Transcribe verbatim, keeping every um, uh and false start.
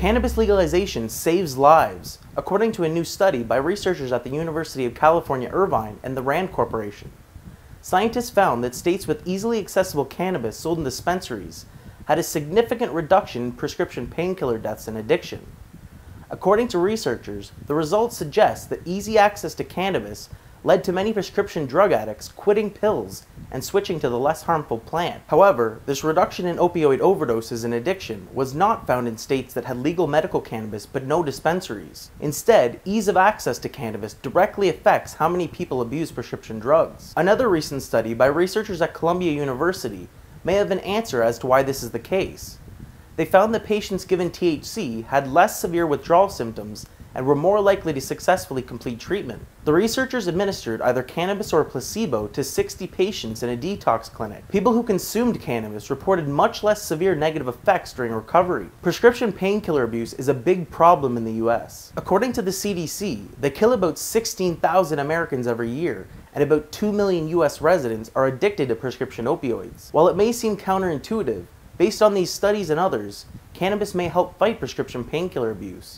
Cannabis legalization saves lives, according to a new study by researchers at the University of California, Irvine and the RAND Corporation. Scientists found that states with easily accessible cannabis sold in dispensaries had a significant reduction in prescription painkiller deaths and addiction. According to researchers, the results suggest that easy access to cannabis led to many prescription drug addicts quitting pills and switching to the less harmful plant. However, this reduction in opioid overdoses and addiction was not found in states that had legal medical cannabis but no dispensaries. Instead, ease of access to cannabis directly affects how many people abuse prescription drugs. Another recent study by researchers at Columbia University may have an answer as to why this is the case. They found that patients given T H C had less severe withdrawal symptoms and were more likely to successfully complete treatment. The researchers administered either cannabis or a placebo to sixty patients in a detox clinic. People who consumed cannabis reported much less severe negative effects during recovery. Prescription painkiller abuse is a big problem in the U S. According to the C D C, they kill about sixteen thousand Americans every year, and about two million U S residents are addicted to prescription opioids. While it may seem counterintuitive, based on these studies and others, cannabis may help fight prescription painkiller abuse.